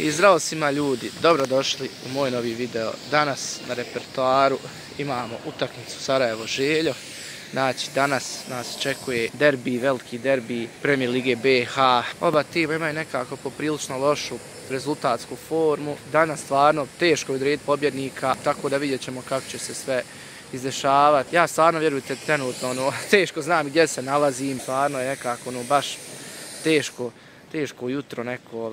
I zdravo svima ljudi, dobrodošli u moj novi video. Danas na repertoaru imamo utakmicu Sarajevo-Željo. Znači, danas nas čekuje derbi, veliki derbi Premier Lige BH. Oba tima imaju nekako poprilično lošu rezultatsku formu. Danas stvarno teško odrediti pobjednika, tako da vidjet ćemo kako će se sve izdešavati. Ja stvarno, vjerujte, trenutno teško znam gdje se nalazim. Stvarno je nekako baš teško jutro neko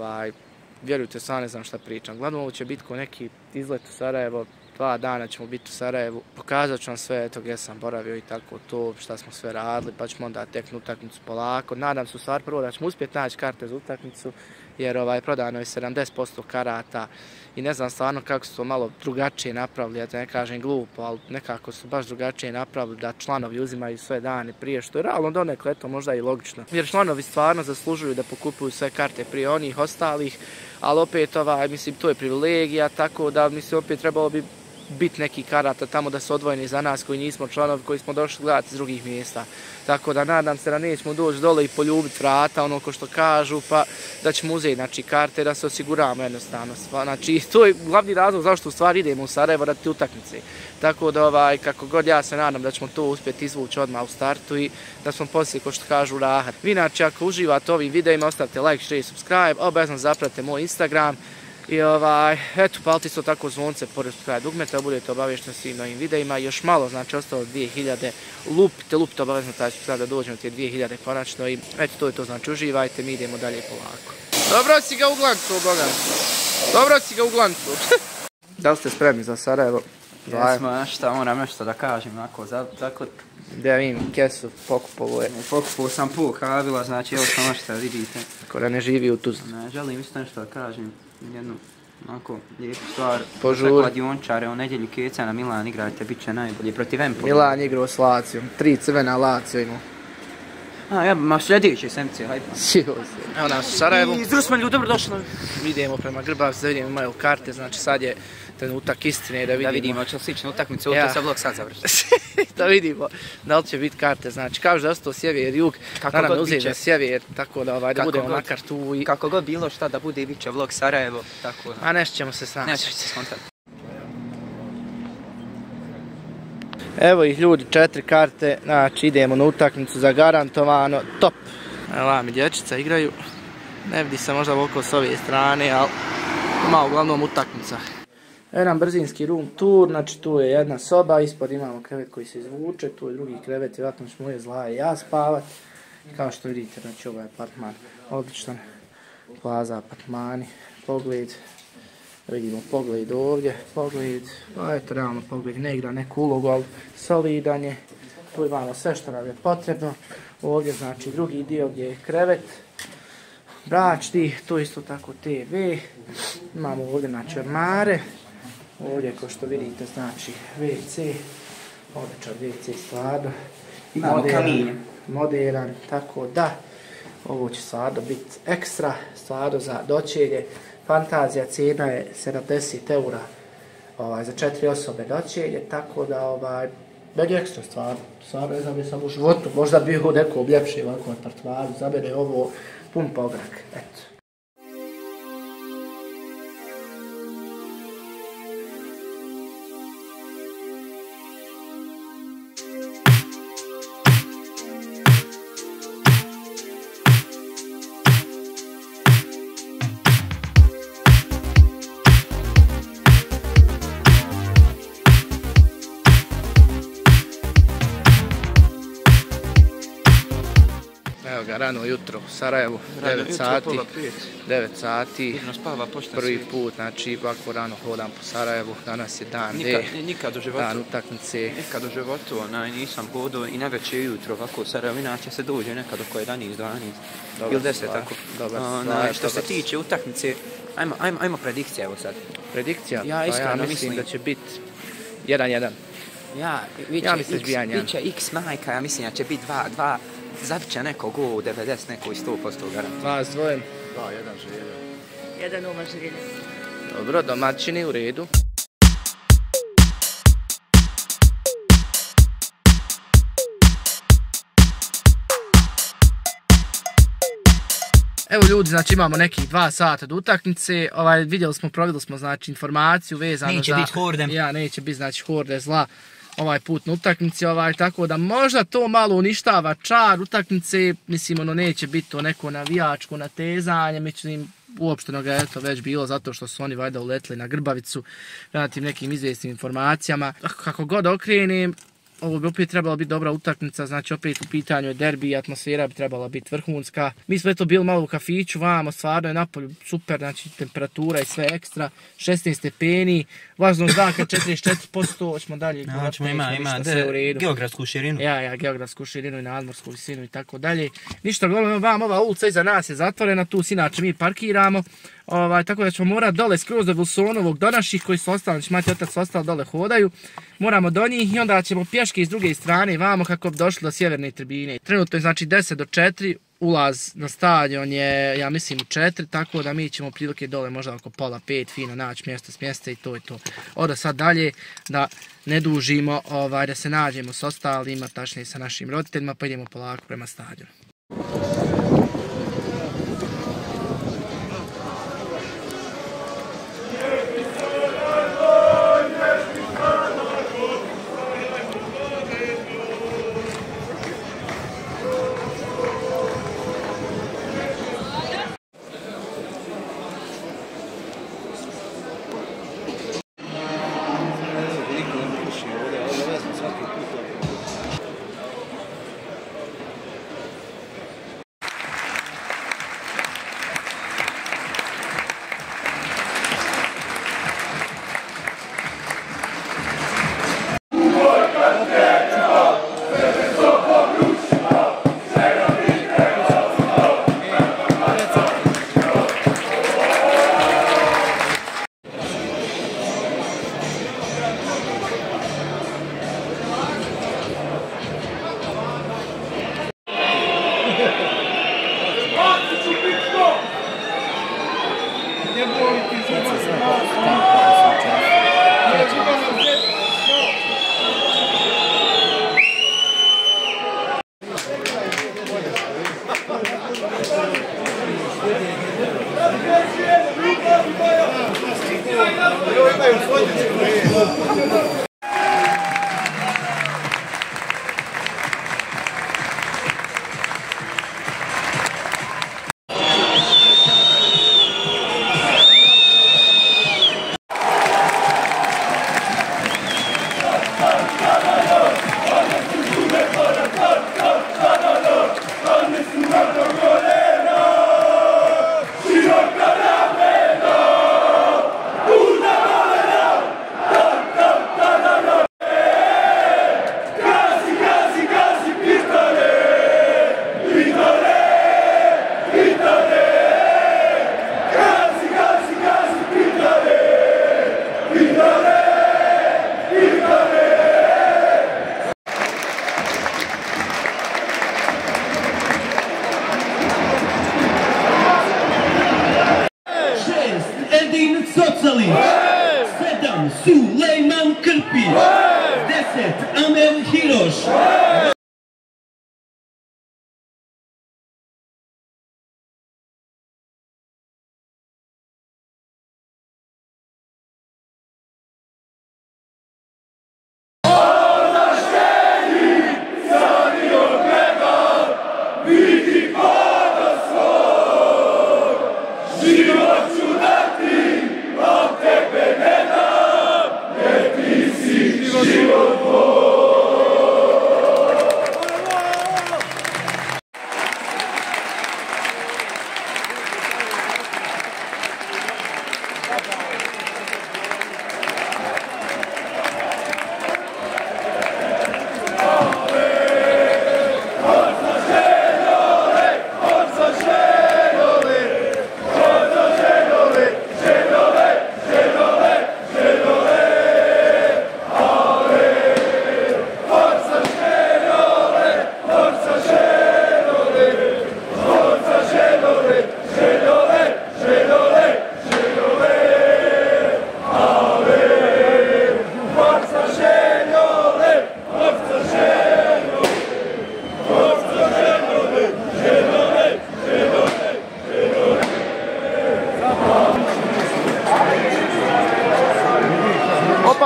vjerujte, stvarno ne znam šta pričam. Glavno ovo će biti ko neki izlet u Sarajevo. 2 dana ćemo biti u Sarajevu. Pokazat ću vam sve, eto gdje sam boravio i tako to, šta smo sve radili, pa ćemo onda tek na utakmicu polako. Nadam se u stvari prvo da ćemo uspjeti naći karte za utakmicu, jer prodano je 70% karata i ne znam stvarno kako su to malo drugačije napravili, ja to ne kažem glupo, ali nekako su baš drugačije napravili da članovi uzimaju sve dane prije, što je realno donekle, eto možda i logično. Jer članovi stvarno zaslužuju da pokupuju sve karte prije onih ostalih, ali opet mislim to je privilegija, tako da mislim opet trebalo bi bit neki karata tamo da su odvojeni za nas koji nismo članovi, koji smo došli gledati iz drugih mjesta. Tako da nadam se da nećemo doći dole i poljubiti vrata, ono ko što kažu, pa da ćemo uzeti znači karte da se osiguramo jednostavno. Znači to je glavni razlog zašto u stvari idemo u Sarajevo radi utakmice. Tako da kako god ja se nadam da ćemo to uspjeti izvući odmah u startu i da smo poslije ko što kažu rahat. Vi inače ako uživate ovim videima ostavite like, share i subscribe, obavezno zapratite moj Instagram. I eto, palite isto tako zvonce pored subscribe dugmeta, budete obaviješteni svim novim videima, još malo, znači ostalo 2000, lupite obavezno taj subscribe da dođemo te 2000 konačno i eto to je to, znači uživajte, mi idemo dalje polako. Dobro si ga u glancu, Bogan. Dobro si ga u glancu. Da li ste spremni za Sarajevo? Jesmo, nešto, moram nešto da kažem, onako, zaklik. Da vidim, kesu pokupovo je. Pokupovo sam puk, avila, znači evo samo što vidite. Tako da ne živi u Tuzli. Ne, želim isto nešto da kažem. Jednu, onako, lijepu stvar. Požur. Kladiončare, u nedjelju keca na Milan igrate, bit će najbolje protiv Empoli. Milan igrao s Lazijom, 3 crvena Lazio imao. Ma sljedeće semci, hajde. Sio se. Evo nas u Sarajevu. I Zrusman, ljudi, dobro došli. Idemo prema Grbavici da vidimo imaju karte, znači sad je trenutak istine da vidimo. Da vidimo, hoće li slična utakmica, ovo to se vlog sad završiti. Da vidimo da li će biti karte, znači kao što je ostao sjever, jug, naravno uzeti sjever, tako da budemo makar tu. Kako god bilo šta da bude, bit će vlog Sarajevo, tako da. A nešto ćemo se snaći. Nešto ćemo se skontati. Evo ih ljudi, 4 karte, znači idemo na utakmicu zagarantovano, top! Evo vam i dječica igraju, ne vidi se možda oko s ove strane, ali ima uglavnom utakmica. Evo nam brzinski room tour, znači tu je jedna soba, ispod imamo krevet koji se izvuče, tu je drugi krevet, vjerojatno ćemo uvijek Zlaja i ja spavat. Kao što vidite, znači ovaj apartman, odličan, plaza, apartmani, pogled. Vidimo pogled ovdje, pogled, eto realno pogled, ne igra neku ulogu, ali solidan je, tu imamo sve što nam je potrebno, ovdje znači drugi dio gdje je krevet, bračni, tu isto tako TV, imamo ovdje znači ormare, ovdje kao što vidite znači WC, odličan WC stvarno, moderan, tako da, ovo će stvarno biti ekstra, stvarno za noćenje. Fantazija cijena je 70 € za 4 osobe noćenje, tako da meni je ekstra stvarno, stvarno ne znam jesam u životu, možda bi u nekom ljepšem apartmanu, za mene je ovo pun pograk, eto. Rano jutro u Sarajevu, 9 sati, prvi put, znači ovako rano hodam po Sarajevu, danas je dan D, dan utakmice. Nikad u životu nisam hodao i najveće jutro ovako u Sarajevu, inače se dođe nekad oko 11, 12 ili 10 tako. Što se tiče utakmice, ajmo predikcija evo sad. Predikcija? Ja mislim da će biti 1-1. Ja mislim da će biti 1-1. Biće x majka, ja mislim da će biti 2-2. Zabiće neko go u 90, neko i 100% garanti. Vas dvojem. 2-1 Želja. 1-0 Želja. Dobro, domaćini u redu. Evo ljudi, znači imamo nekih 2 sata do utakmice, vidjeli smo, provjeli smo znači informaciju vezano za... Neće biti horde. Ja, neće biti znači horde zla ovaj put na utakmici, tako da možda to malo uništava čar utakmice, mislim ono neće biti to neko navijačko natezanje, mislim uopšteno ga je to već bilo zato što su oni valjda uletili na Grbavicu relativno nekim izvjesnim informacijama. Kako god okrenem, ovo bi opet trebala biti dobra utakmica, znači opet u pitanju je derbi, atmosfera bi trebala biti vrhunska. Mi smo eto bili malo u kafiću, vamo stvarno je napolju super, znači temperatura i sve ekstra, 16 stepeni, vlažnost zraka 44%, hoćemo dalje, ima geografsku širinu. Ja, geografsku širinu i nadmorsku visinu i tako dalje. Ništa, vam ova ulica iza nas je zatvorena, tu inače mi parkiramo. Tako da ćemo morati dole skroz do Vilsonovog, do naših koji su ostali, znači mati otac ostali dole hodaju, moramo do njih i onda ćemo pješke iz druge strane vamo kako bi došli do sjeverne tribine. Trenutno je znači 10 do 4, ulaz na stadion je ja mislim u 4, tako da mi ćemo prilike dole možda oko pola 5 fino naći mjesto s mjesta i to je to. Oda sad dalje da ne dužimo, da se nađemo s ostalima, tačnije sa našim roditeljima pa idemo polako prema stadionu.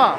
Opa!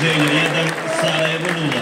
Željo 1, Sarajevo 0.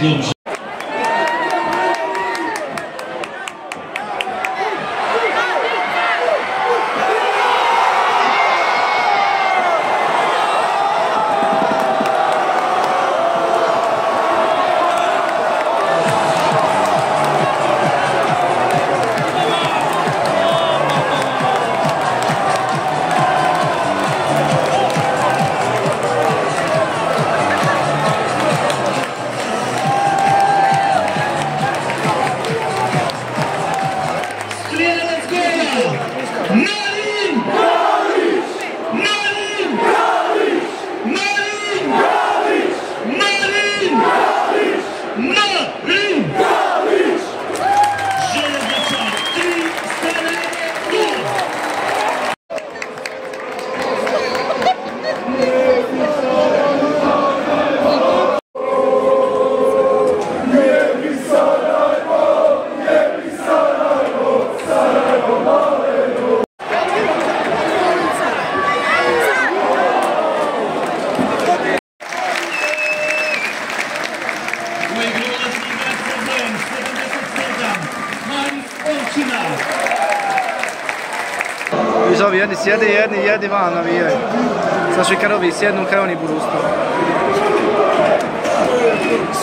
klub Željezničar. Viš ovi jedni sjede, jedni van navijaju. Znači krvi sjednu, kraj oni budu ustavili.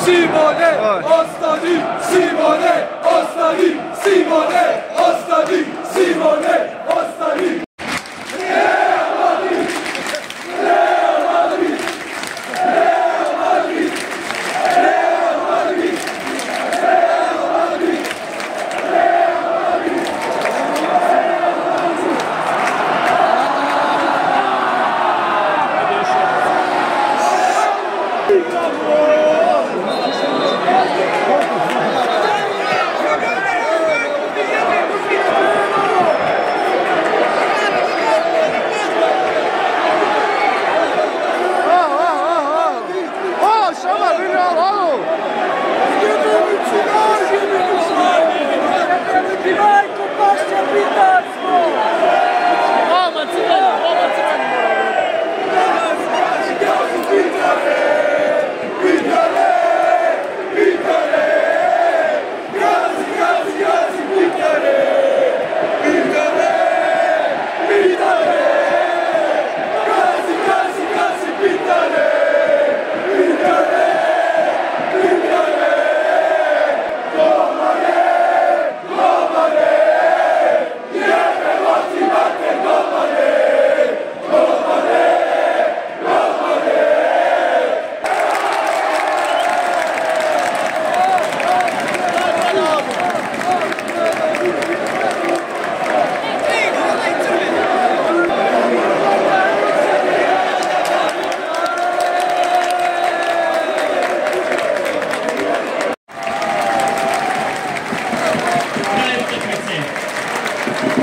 Simone, ostani! Simone, ostani! Simone, ostani! Simone, ostani!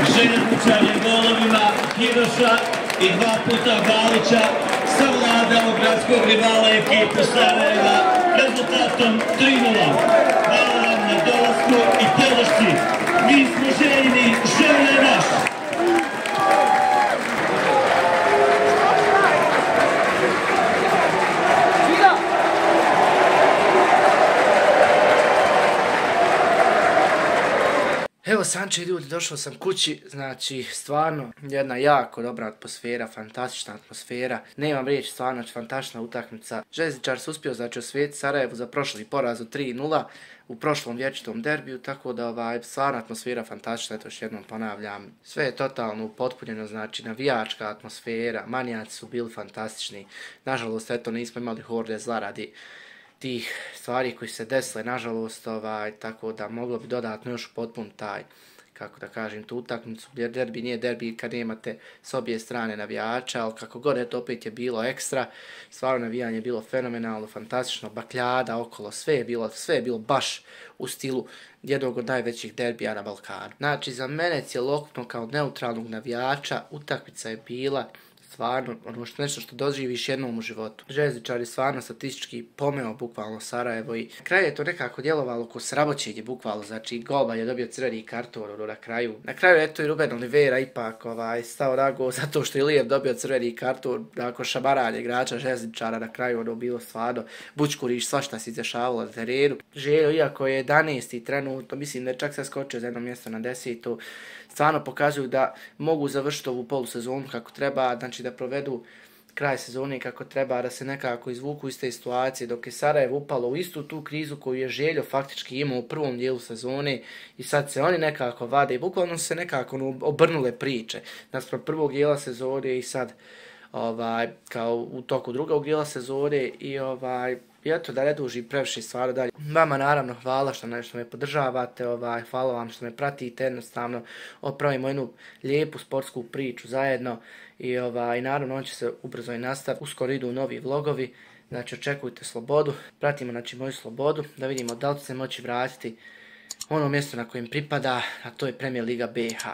Željezničar je golovima Kiroša i dva puta Balića savladao gradskog rivala ekipu Sarajeva rezultatom 3-0. Hvala vam na dolasku i podršci. Mi smo Željni, Želja je naša. Evo Sanče, ljudi, došao sam kući, znači stvarno jedna jako dobra atmosfera, fantastična atmosfera, nemam riječ, stvarno fantastična utakmica. Željezničar se uspio, znači, osvijeti Sarajevu za prošli poraz od 3-0 u prošlom vječitom derbiju, tako da stvarna atmosfera fantastična, eto još jednom ponavljam. Sve je totalno upotpunjeno, znači navijačka atmosfera, manijaci su bili fantastični, nažalost eto nismo imali horde zaradi tih stvari koji se desile, nažalost, tako da moglo bi dodatno još potpun taj, kako da kažem, tu utakmicu, jer derbi nije derbi kad nemate s obje strane navijača, ali kako god, eto, opet je bilo ekstra, stvarno navijanje je bilo fenomenalno, fantastično, bakljada okolo, sve je bilo baš u stilu jednog od najvećih derbija na Balkanu. Znači, za mene cjelokupno kao neutralnog navijača utakmica je bila stvarno nešto što doživiš jednom u životu. Željezničar je stvarno statistički pomeo bukvalno Sarajevo i na kraju je to nekako djelovalo ko sramoćenje bukvalno, znači Gobelj je dobio crveni karton na kraju. Na kraju je to i Ruben Olivera ipak stao nago zato što je Ilijev dobio crveni karton nakon šamaranja igrača Željezničara, na kraju ono bilo stvarno bučkuriš, svašta se izdešavalo na terenu. Željo, iako je 11. trenutno, mislim da je čak se skočio za jedno mjesto na 10. Stvarno pokazuju da mogu završiti ovu polusezonu kako treba, znači da provedu kraj sezone kako treba, da se nekako izvuku iz te situacije, dok je Sarajevo upalo u istu tu krizu koju je Željo faktički imao u prvom dijelu sezone i sad se oni nekako vade i bukvalno se nekako obrnule priče naspram prvog dijela sezone i sad kao u toku drugog dijela sezone i eto, da ne dužim previše stvari dalje. Vama naravno hvala što me podržavate, hvala vam što me pratite, jednostavno opravimo jednu lijepu sportsku priču zajedno i naravno on će se ubrzo i nastaviti. Uskoro idu novi vlogovi, znači očekujte slobodu, pratimo znači moju slobodu, da vidimo da li ću se moći vratiti ono mjesto na kojem pripada, a to je Premier Liga BH.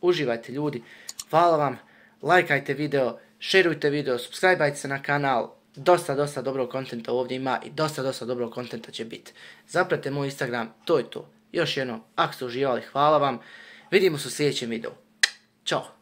Uživajte ljudi, hvala vam, lajkajte video, šerujte video, subscribeajte se na kanal. Dosta dobrog kontenta ovdje ima i dosta dobrog kontenta će biti. Zapratite moj Instagram, to je to. Još jednom, ako ste uživali, hvala vam. Vidimo se u sljedećem videu. Ćao!